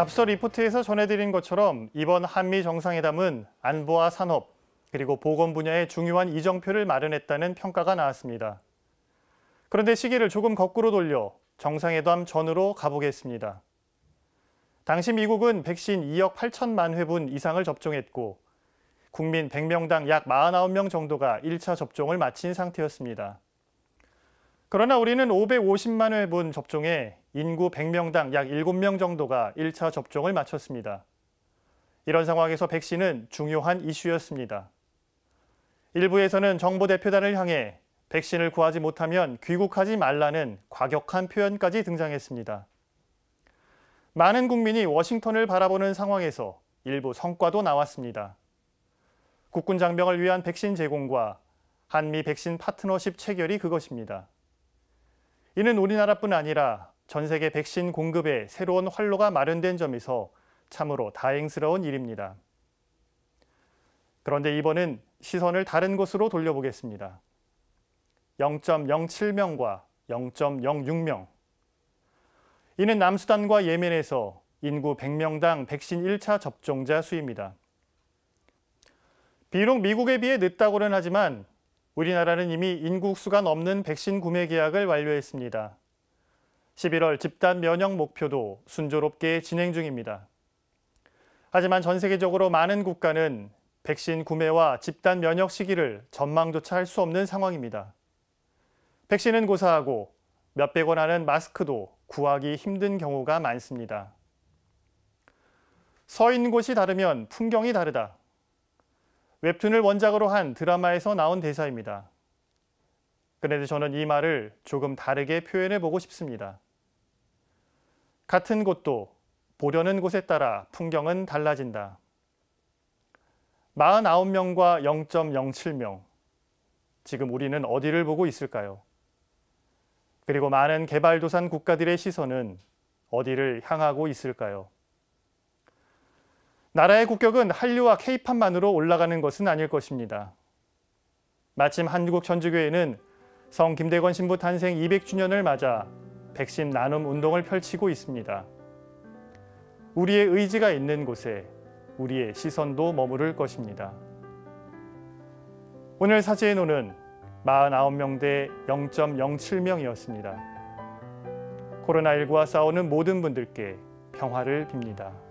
앞서 리포트에서 전해드린 것처럼 이번 한미 정상회담은 안보와 산업, 그리고 보건 분야의 중요한 이정표를 마련했다는 평가가 나왔습니다. 그런데 시기를 조금 거꾸로 돌려 정상회담 전으로 가보겠습니다. 당시 미국은 백신 2억 8천만 회분 이상을 접종했고 국민 100명당 약 49명 정도가 1차 접종을 마친 상태였습니다. 그러나 우리는 550만 회분 접종에 인구 100명당 약 7명 정도가 1차 접종을 마쳤습니다. 이런 상황에서 백신은 중요한 이슈였습니다. 일부에서는 정보 대표단을 향해 백신을 구하지 못하면 귀국하지 말라는 과격한 표현까지 등장했습니다. 많은 국민이 워싱턴을 바라보는 상황에서 일부 성과도 나왔습니다. 국군 장병을 위한 백신 제공과 한미 백신 파트너십 체결이 그것입니다. 이는 우리나라뿐 아니라 전 세계 백신 공급에 새로운 활로가 마련된 점에서 참으로 다행스러운 일입니다. 그런데 이번은 시선을 다른 곳으로 돌려보겠습니다. 0.07명과 0.06명. 이는 남수단과 예멘에서 인구 100명당 백신 1차 접종자 수입니다. 비록 미국에 비해 늦다고는 하지만 우리나라는 이미 인구수가 넘는 백신 구매 계약을 완료했습니다. 11월 집단 면역 목표도 순조롭게 진행 중입니다. 하지만 전 세계적으로 많은 국가는 백신 구매와 집단 면역 시기를 전망조차 할 수 없는 상황입니다. 백신은 고사하고 몇백 원 하는 마스크도 구하기 힘든 경우가 많습니다. 서 있는 곳이 다르면 풍경이 다르다. 웹툰을 원작으로 한 드라마에서 나온 대사입니다. 그런데 저는 이 말을 조금 다르게 표현해보고 싶습니다. 같은 곳도 보려는 곳에 따라 풍경은 달라진다. 49명과 0.07명. 지금 우리는 어디를 보고 있을까요? 그리고 많은 개발도상 국가들의 시선은 어디를 향하고 있을까요? 나라의 국격은 한류와 케이팝만으로 올라가는 것은 아닐 것입니다. 마침 한국천주교회는 성 김대건 신부 탄생 200주년을 맞아 백신 나눔 운동을 펼치고 있습니다. 우리의 의지가 있는 곳에 우리의 시선도 머무를 것입니다. 오늘 사제의 노는 49명 대 0.07명이었습니다. 코로나19와 싸우는 모든 분들께 평화를 빕니다.